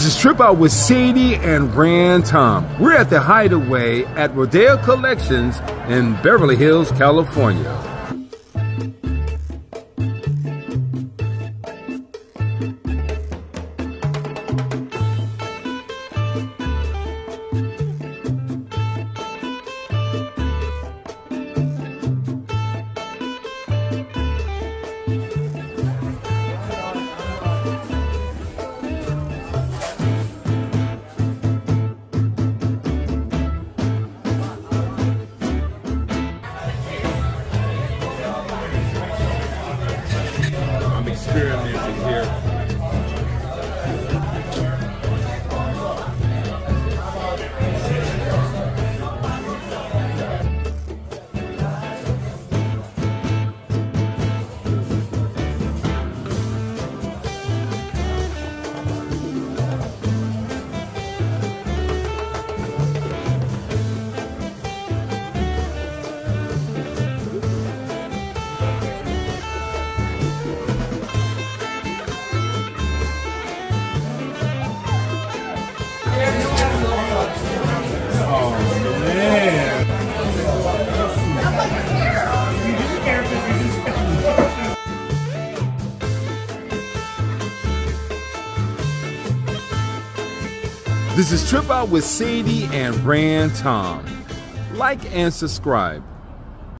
This is Trip Out with Sadie and Rand Thom. We're at the Hideaway at Rodeo Collections in Beverly Hills, California. Experimenting here. This is Trip Out with Sadie and Rand Thom. Like and subscribe.